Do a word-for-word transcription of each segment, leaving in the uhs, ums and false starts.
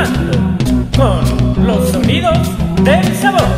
Cumbiando con los sonidos del sabor.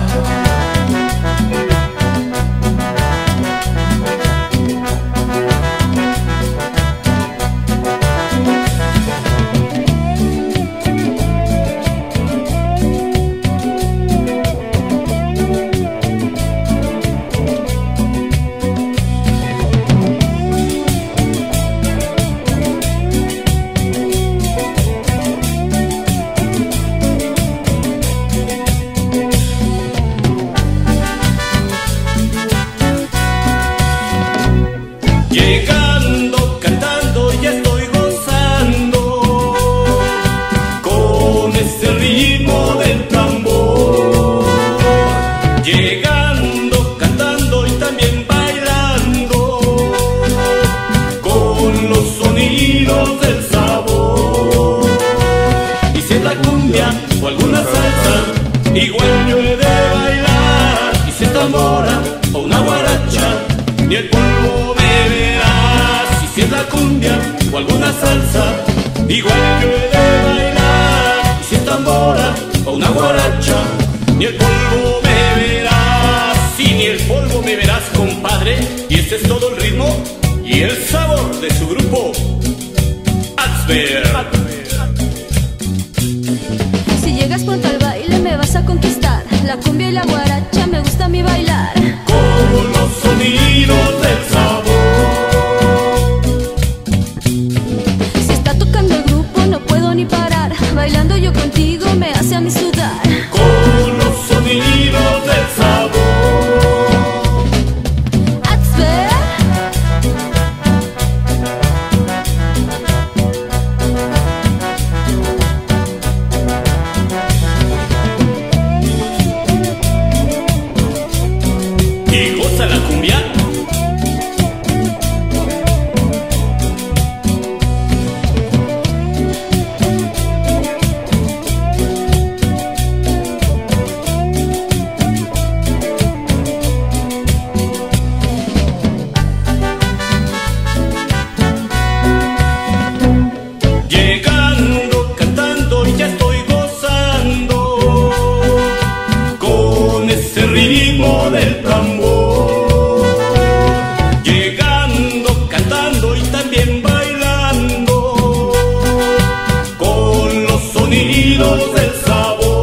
O alguna salsa, igual yo he de bailar. Y si es tambora o una guaracha, ni el polvo me verás. Y si es la cumbia o alguna salsa, igual yo he de bailar. Y si es tambora o una guaracha, ni el polvo me verás. Si ni el polvo me verás, compadre. Y este es todo el ritmo y el sabor de su grupo Atzver. Pronto al baile me vas a conquistar. La cumbia y la guaracha me gusta a mí bailar. Con los sonidos del sabor. Si está tocando el grupo no puedo ni parar. Bailando yo contigo me hace a mí sudar. Con los sonidos del sabor.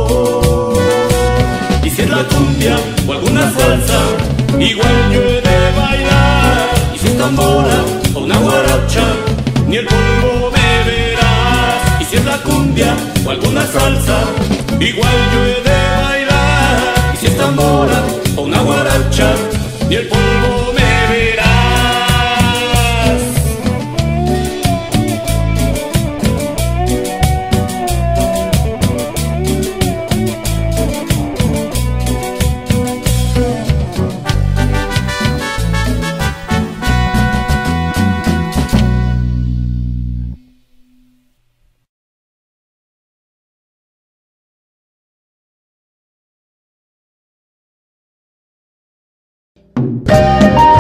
O alguna salsa, igual yo he de bailar. Y si es tambora o una guaracha, ni el polvo me verás. Y si es la cumbia o alguna salsa, igual yo he de bailar. Y si es tambora o una guaracha, ni el polvo me verás. Bye.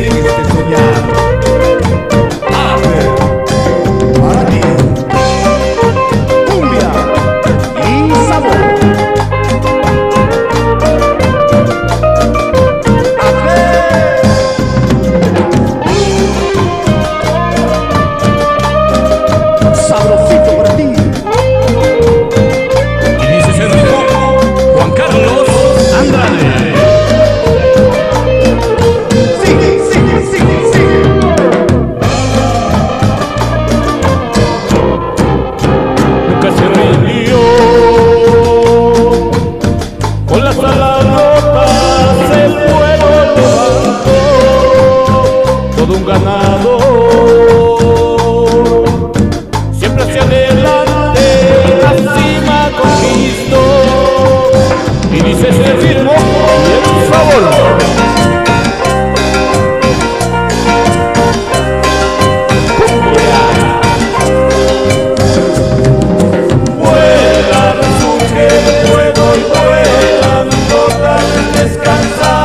dejes de soñar. Atzver, para ti. Cumbia y sabor. Atzver, sabrosito para ti. Y dice ser poco Juan Carlos Andrade. Siempre hacia adelante, la cima conquistó y dice se firmó el favor. Vuelan su vuelo y vuelan total descansado.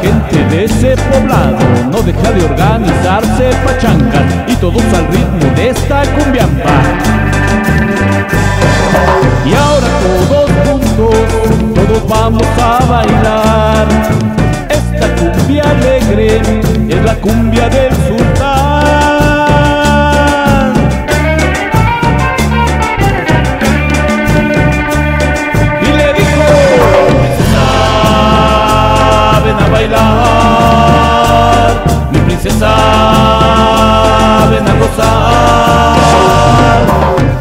Gente de ese poblado no deja de organizarse pachangas y todos al ritmo de esta cumbiamba. Y ahora todos juntos, todos vamos a bailar. Esta cumbia alegre es la cumbia del sultán. Y le dijo: saben a bailar, mi princesa, ven a gozar.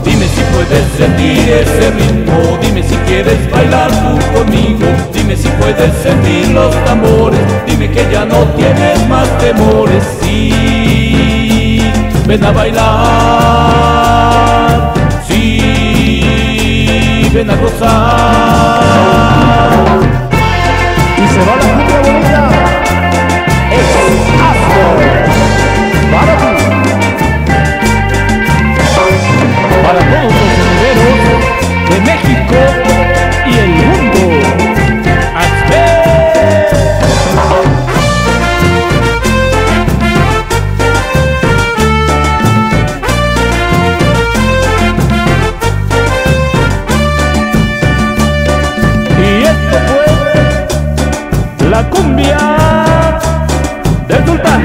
Dime si puedes sentir ese ritmo, dime si quieres bailar tú conmigo, dime si puedes sentir los tambores, dime que ya no tienes más temores. Sí, ven a bailar, sí, ven a gozar. Y se va la cumbia bonita. Es Atzver. Para ti, para todos los herederos de México y el mundo. Atzver. Y esto fue la cumbia del sultán.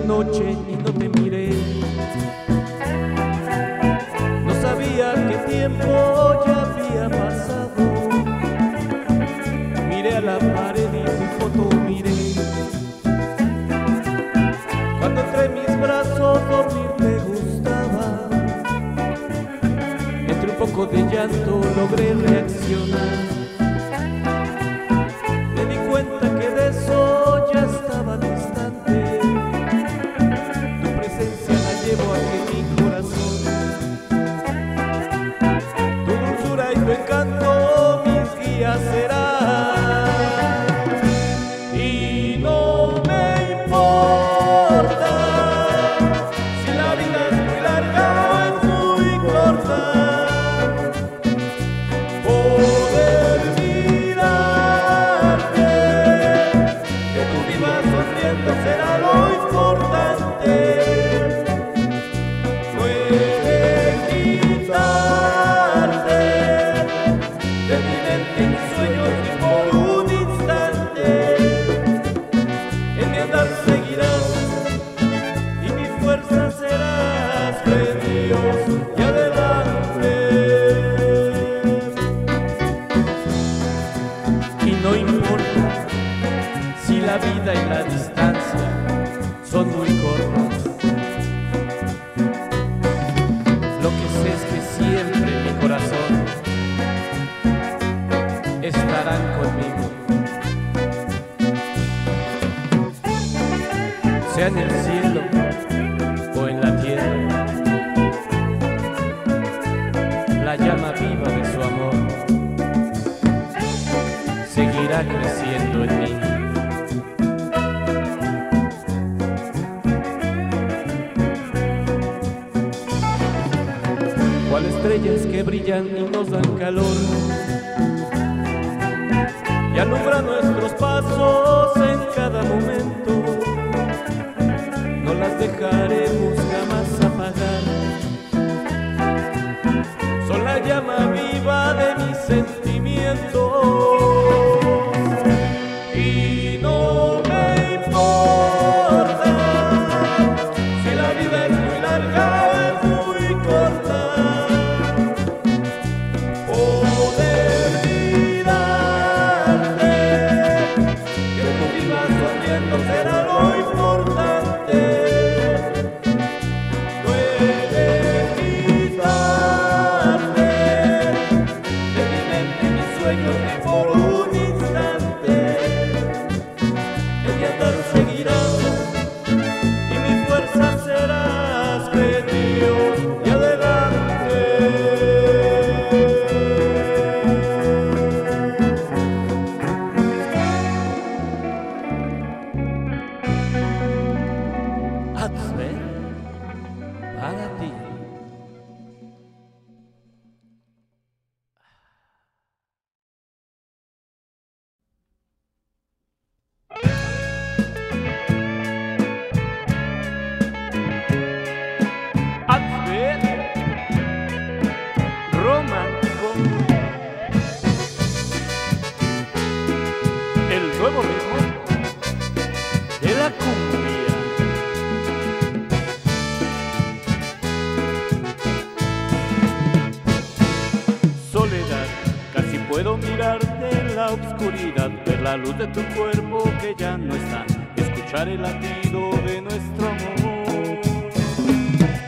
la noche y no te miré. No sabía qué tiempo ya había pasado. Miré a la pared y tu foto miré. Cuando entre mis brazos dormir te gustaba, entre un poco de llanto logré reaccionar. La luz de tu cuerpo que ya no está, escuchar el latido de nuestro amor.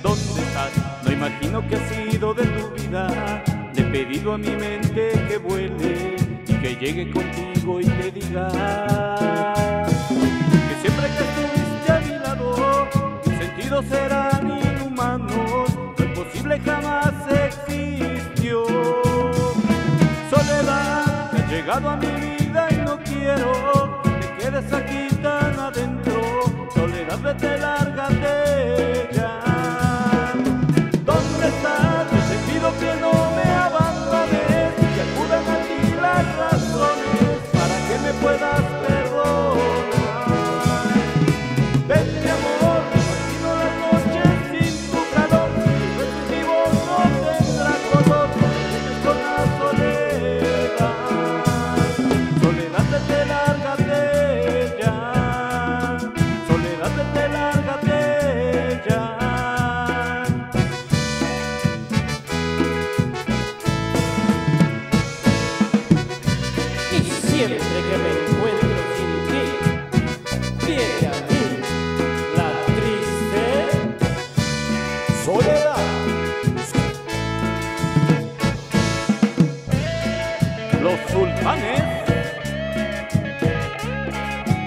¿Dónde estás? No imagino qué ha sido de tu vida. Le he pedido a mi mente que vuele y que llegue contigo y te diga que siempre que estuviste a mi lado, mis sentidos serán inhumanos, lo imposible jamás existió. Soledad, he llegado a mi vida, que te quedes aquí tan adentro. Soledad, vete, lárgate ya. ¿Dónde estás? He sentido que no me abandones, que acudan a ti las razones para que me puedas perdonar. Ven mi amor, me imagino las noches sin tu calor, si mi voz no tendrá color, no con la soledad. Soledad, vete, lárgate ya. Soledad, vete, lárgate.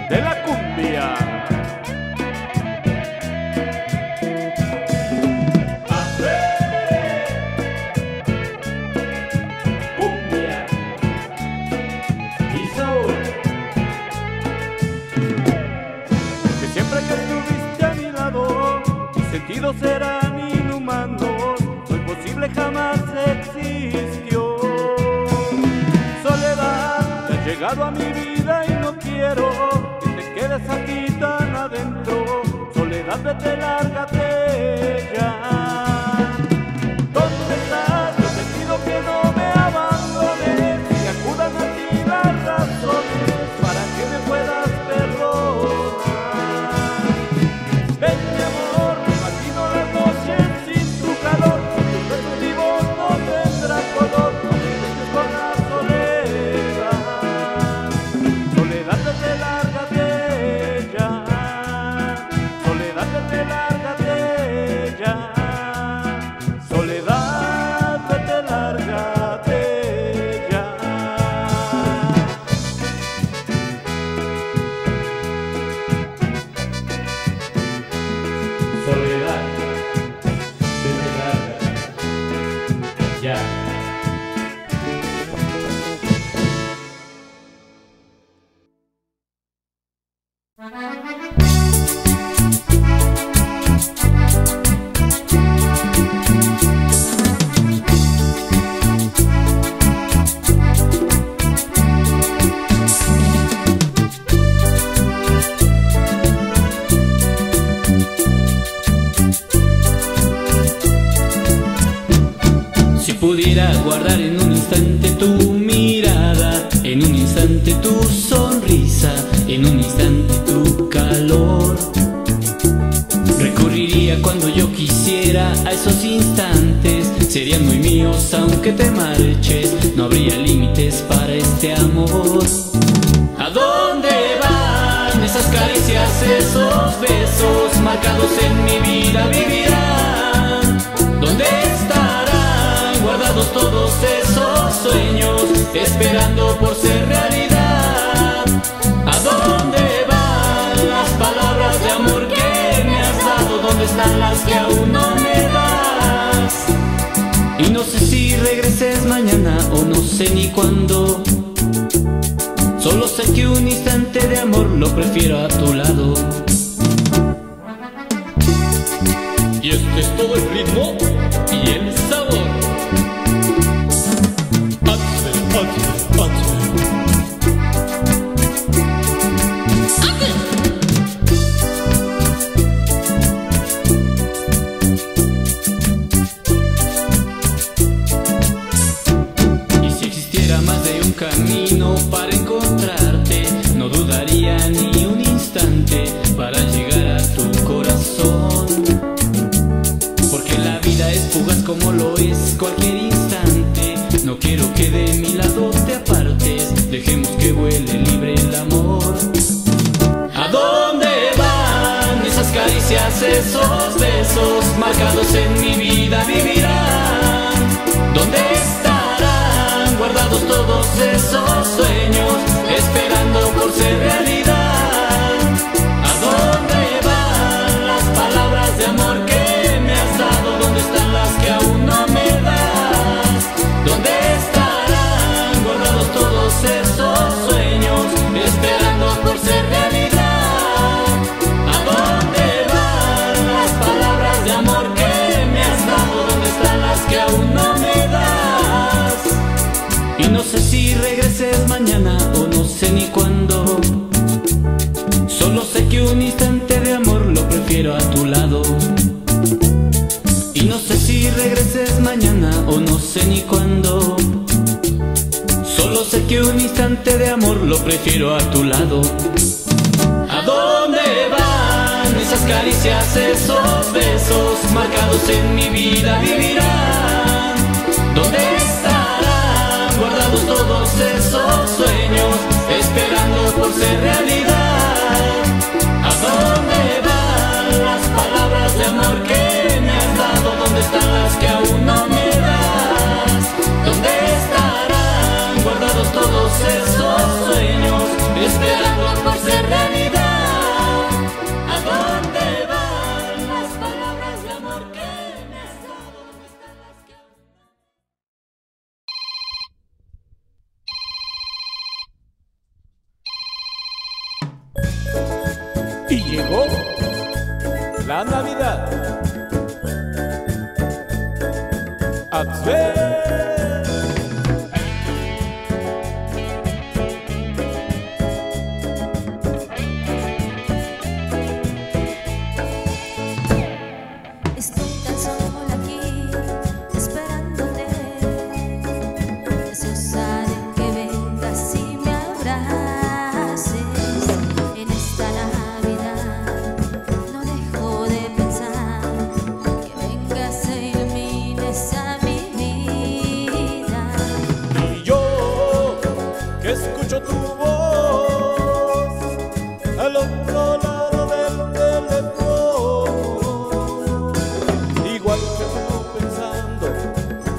de la cumbia. Atzver, cumbia y sabor. Que siempre que estuviste a mi lado, mis sentidos eran inhumanos, lo imposible jamás existió. Soledad, te has llegado a mi vida y no quiero que te quedes aquí tan adentro. Soledad, vete, lárgate ya. ¿Dónde estás? Yo te pido que no me abandones y acudan a ti las razones para que me puedas perdonar. Ven, mi amor, me imagino las noches sin tu calor, tus besos vivos no tendrán color. No me dejes con la soledad. Soledad, vete, lárgate ya. Soledad, vete, lárgate ya. Soledad, vete, lárgate ya. Soledad, vete, lárgate ya. Si pudiera guardar en un instante tu mirada, en un instante tu sonrisa, en un instante tu calor, recorriría cuando yo quisiera a esos instantes. Serían muy míos aunque te marches, no habría límites para este amor. ¿A dónde van esas caricias, esos besos marcados en mi vida? Vivirán. ¿Dónde estarán guardados todos esos sueños esperando por ser realidad? ¿A dónde van las palabras de amor que me has dado? ¿Dónde están las que aún no me das? Y no sé si regreses mañana o no sé ni cuándo. Solo sé que un instante de amor lo prefiero a tu lado. Y este es todo el ritmo y el sabor. Atzver, Atzver, Atzver. Como lo es cualquier instante, no quiero que de mi lado te apartes, dejemos que vuele libre el amor. ¿A dónde van esas caricias, esos besos marcados en mi vida? Vivirán. ¿Dónde estarán guardados todos esos sueños esperando por ser realidad? ¿A dónde van las palabras de amor que que aún no me das? ¿Dónde estarán guardados todos esos sueños esperando por ser realidad? ¿A dónde van las palabras de amor que me has dado? ¿Dónde están las que aún no me das? Y no sé si regreses mañana o no sé ni cuándo. Solo sé que un instante de amor lo prefiero a tu lado. No sé si regreses mañana o no sé ni cuándo. Solo sé que un instante de amor lo prefiero a tu lado. ¿A dónde van esas caricias, esos besos marcados en mi vida? Vivirán. ¿Dónde estarán guardados todos esos sueños esperando por ser realidad? ¿A dónde van las palabras de amor que me has dado? ¿Dónde están las que aún no me das? ¿Dónde estarán guardados todos esos sueños esperando por ser realidad? Y llegó la Navidad. Atzver. Estoy tan sola aquí, esperándote. Deseosa de que vengas y me abraces. En esta escucho tu voz al otro lado del teléfono. Igual que tú pensando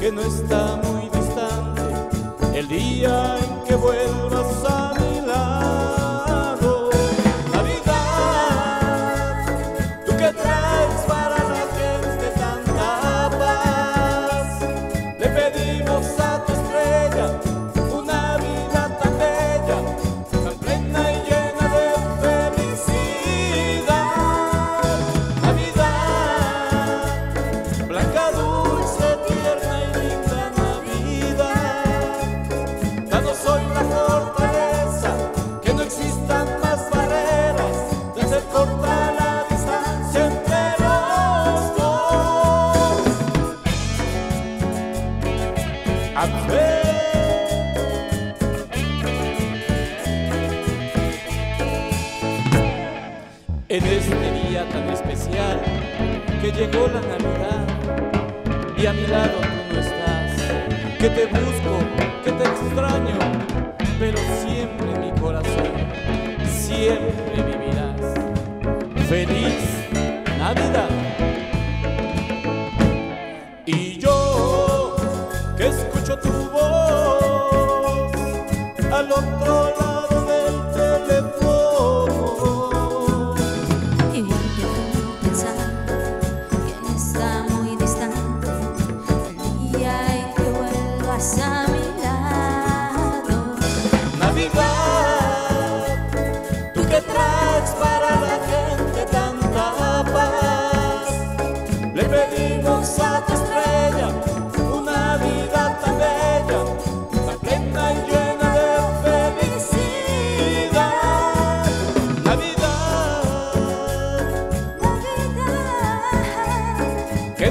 que no está muy distante el día en que vuelvas a mi lado. Navidad, tú que traes para la gente tanta paz. Le pedimos a tu estrella en este día tan especial que llegó la Navidad y a mi lado tú no estás, que te busco, que te extraño, pero siempre en mi corazón siempre vivirás. Feliz Navidad. Y yo que escucho tu voz al otro lado. Que